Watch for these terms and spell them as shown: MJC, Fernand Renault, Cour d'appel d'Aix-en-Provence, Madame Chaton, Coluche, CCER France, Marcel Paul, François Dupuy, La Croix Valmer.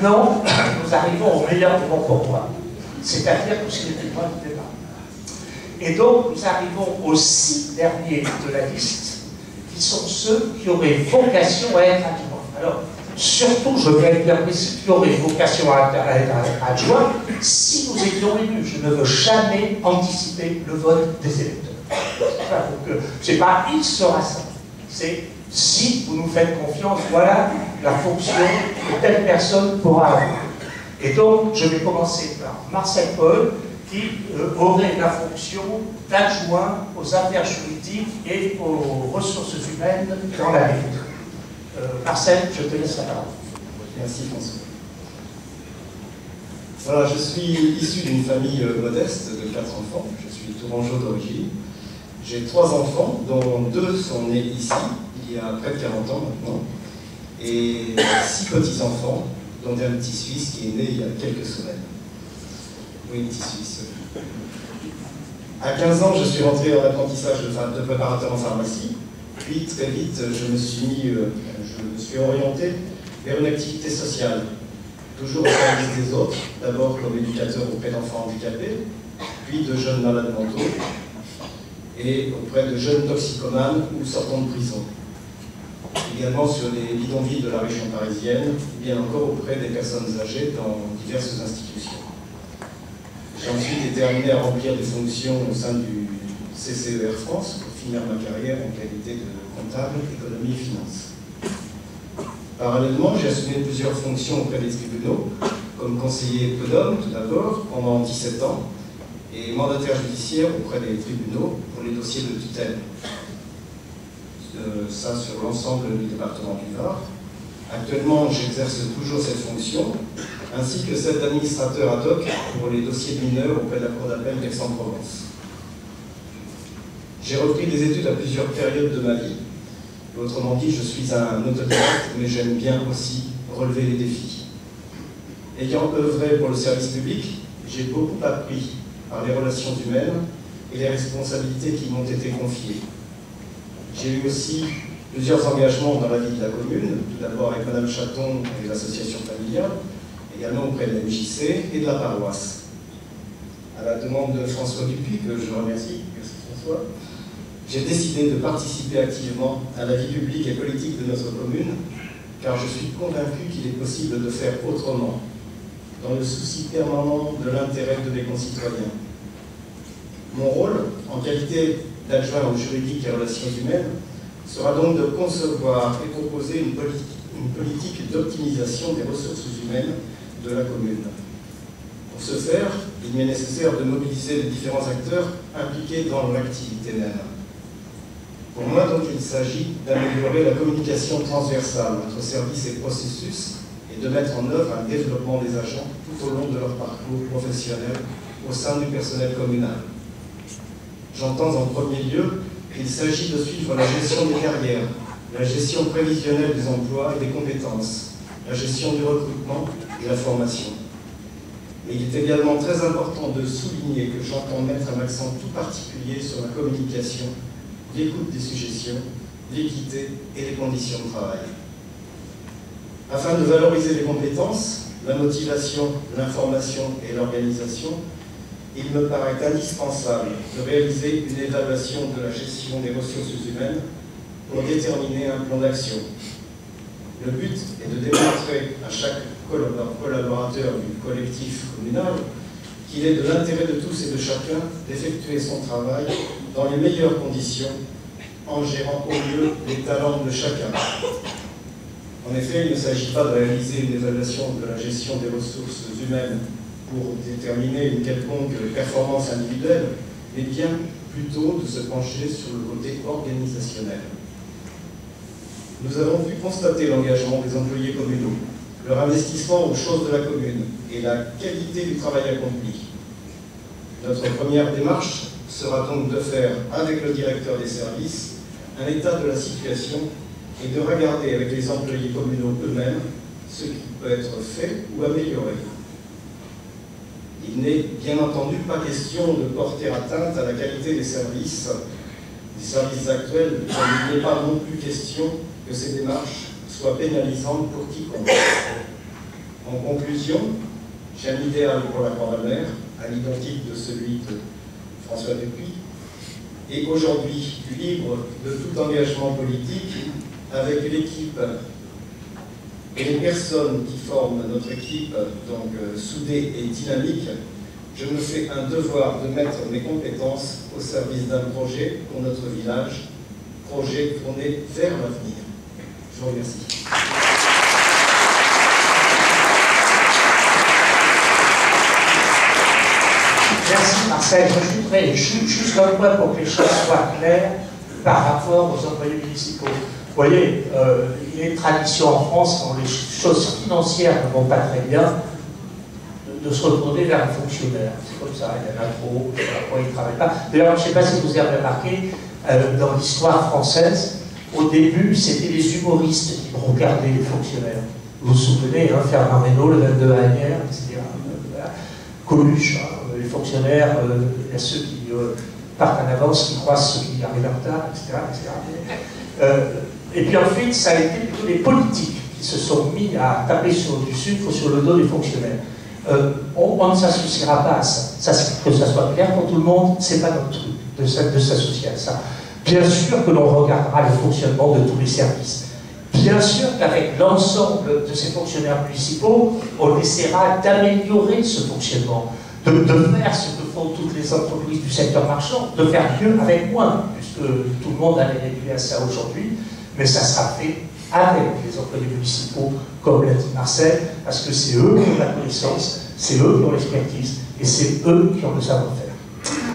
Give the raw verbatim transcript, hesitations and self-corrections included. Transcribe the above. Maintenant, nous arrivons au meilleur moment pour moi, c'est-à-dire tout ce qui est plus loin du débat. Et donc, nous arrivons aux six derniers de la liste, qui sont ceux qui auraient vocation à être adjoints. Alors, surtout, je vais bien préciser qui auraient vocation à être adjoints si nous étions élus. Je ne veux jamais anticiper le vote des électeurs. C'est pas il sera ça, c'est si vous nous faites confiance, voilà la fonction que telle personne pourra avoir. Et donc, je vais commencer par Marcel Paul, qui euh, aurait la fonction d'adjoint aux affaires juridiques et aux ressources humaines dans la lutte. Euh, Marcel, je te laisse la parole. Merci François. Voilà, je suis issu d'une famille euh, modeste de quatre enfants. Je suis tourangeau d'origine. J'ai trois enfants, dont deux sont nés ici, il y a près de quarante ans maintenant, et six petits-enfants, dont un petit Suisse qui est né il y a quelques semaines. Oui, une petite Suisse. À quinze ans, je suis rentré en apprentissage de préparateur en pharmacie, puis très vite, je me suis, mis, je me suis orienté vers une activité sociale, toujours au service des autres, d'abord comme éducateur auprès d'enfants handicapés, puis de jeunes malades mentaux, et auprès de jeunes toxicomanes ou sortant de prison. Également sur les bidonvilles de la région parisienne, ou bien encore auprès des personnes âgées dans diverses institutions. J'ai ensuite été amené à remplir des fonctions au sein du C C E R France pour finir ma carrière en qualité de comptable, économie et finance. Parallèlement, j'ai assumé plusieurs fonctions auprès des tribunaux, comme conseiller prud'homme tout d'abord pendant dix-sept ans, et mandataire judiciaire auprès des tribunaux pour les dossiers de tutelle. Euh, ça sur l'ensemble du département du Var. Actuellement, j'exerce toujours cette fonction, ainsi que celle d'administrateur ad hoc pour les dossiers de mineurs auprès de la Cour d'appel d'Aix-en-Provence. J'ai repris des études à plusieurs périodes de ma vie. Autrement dit, je suis un autodidacte, mais j'aime bien aussi relever les défis. Ayant œuvré pour le service public, j'ai beaucoup appris par les relations humaines et les responsabilités qui m'ont été confiées. J'ai eu aussi plusieurs engagements dans la vie de la commune, tout d'abord avec Madame Chaton et l'association familiale, également auprès de la M J C et de la paroisse. À la demande de François Dupuy, que je remercie, merci François, j'ai décidé de participer activement à la vie publique et politique de notre commune, car je suis convaincu qu'il est possible de faire autrement, dans le souci permanent de l'intérêt de mes concitoyens. Mon rôle, en qualité d'adjoint aux juridiques et relations humaines, sera donc de concevoir et proposer une, politi une politique d'optimisation des ressources humaines de la commune. Pour ce faire, il m'est nécessaire de mobiliser les différents acteurs impliqués dans l'activité même. Pour moi, donc, il s'agit d'améliorer la communication transversale entre services et processus, et de mettre en œuvre un développement des agents tout au long de leur parcours professionnel au sein du personnel communal. J'entends en premier lieu qu'il s'agit de suivre la gestion des carrières, la gestion prévisionnelle des emplois et des compétences, la gestion du recrutement et la formation. Mais il est également très important de souligner que j'entends mettre un accent tout particulier sur la communication, l'écoute des suggestions, l'équité et les conditions de travail. Afin de valoriser les compétences, la motivation, l'information et l'organisation, il me paraît indispensable de réaliser une évaluation de la gestion des ressources humaines pour déterminer un plan d'action. Le but est de démontrer à chaque collaborateur du collectif communal qu'il est de l'intérêt de tous et de chacun d'effectuer son travail dans les meilleures conditions en gérant au mieux les talents de chacun. En effet, il ne s'agit pas de réaliser une évaluation de la gestion des ressources humaines pour déterminer une quelconque performance individuelle, mais bien plutôt de se pencher sur le côté organisationnel. Nous avons pu constater l'engagement des employés communaux, leur investissement aux choses de la commune et la qualité du travail accompli. Notre première démarche sera donc de faire, avec le directeur des services, un état de la situation et de regarder avec les employés communaux eux-mêmes ce qui peut être fait ou amélioré. Il n'est bien entendu pas question de porter atteinte à la qualité des services, des services actuels, mais il n'est pas non plus question que ces démarches soient pénalisantes pour quiconque. En conclusion, j'ai un idéal pour la Croix Valmer, à l'identique de celui de François Dupuy, et aujourd'hui libre de tout engagement politique, avec une équipe et les personnes qui forment notre équipe, donc euh, soudée et dynamique, je me fais un devoir de mettre mes compétences au service d'un projet pour notre village, projet tourné vers l'avenir. Je vous remercie. Merci Marcel. Je suis juste un point pour que les choses soient claires par rapport aux employés municipaux. Vous voyez, euh, il est tradition en France, quand les choses financières ne vont pas très bien, de, de se retourner vers un fonctionnaire. C'est comme ça, il y en a trop, il ne travaille pas. D'ailleurs, je ne sais pas si vous avez remarqué, euh, dans l'histoire française, au début, c'était les humoristes qui regardaient les fonctionnaires. Vous vous souvenez, hein, Fernand Renault, le vingt-deux Agnières, et cetera. Voilà. Coluche, hein, les fonctionnaires, euh, il y a ceux qui euh, partent en avance, qui croisent ceux qui arrivent en retard, et cetera et cetera Euh, Et puis ensuite, ça a été plutôt les politiques qui se sont mis à taper sur du sucre sur le dos des fonctionnaires. Euh, on, on ne s'associera pas à ça. ça. Que ça soit clair pour tout le monde, c'est pas notre truc de, de s'associer à ça. Bien sûr que l'on regardera le fonctionnement de tous les services. Bien sûr qu'avec l'ensemble de ces fonctionnaires municipaux, on essaiera d'améliorer ce fonctionnement, de, de faire ce que font toutes les entreprises du secteur marchand, de faire mieux avec moins, puisque tout le monde a réduit à ça aujourd'hui. Mais ça sera fait avec les employés municipaux, comme l'a dit Marcel, parce que c'est eux qui ont la connaissance, c'est eux qui ont l'expertise, et c'est eux qui ont le savoir-faire.